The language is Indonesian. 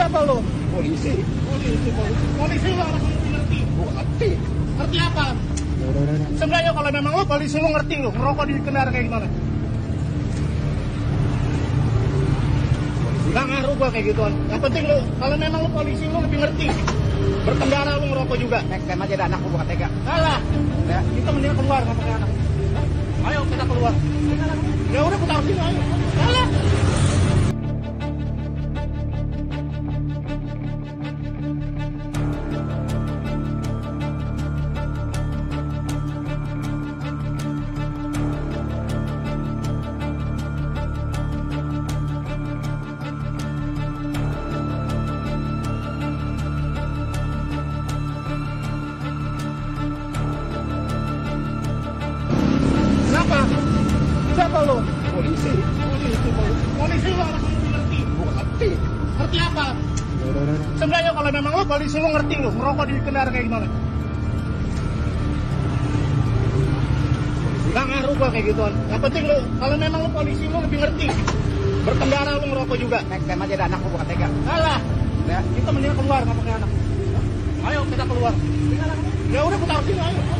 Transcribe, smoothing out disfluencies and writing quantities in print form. Siapa lo? Polisi lo harus ngerti. Ngerti apa? Sebenarnya kalau memang lo polisi lo ngerti lo ngerokok di kendaraan kayak gimana? Gak ngaruh gua kayak gituan. Yang penting lo kalau memang lo polisi lo lebih ngerti. Berkendara lo ngerokok juga. Next time aja ada anak lo bukan tega. Salah. Ya, kita mendingan keluar sama anak. Ayo kita keluar. Ya udah putar sini ayo. Salah. Siapa lo? Polisi lo harus ngerti. Ngerti apa? Sebenarnya kalau memang lo polisi lo ngerti lo ngerokok di kendaraan kayak gimana? Gak ngaruh gua kayak gituan. Yang penting lo kalau memang lo polisi lo lebih ngerti. Berkendara lo ngerokok juga. Next time aja ada anak lo bukan tega. Salah. Ya, kita mendingan keluar sama anak. Ayo kita keluar. Ya udah putar sini ayo.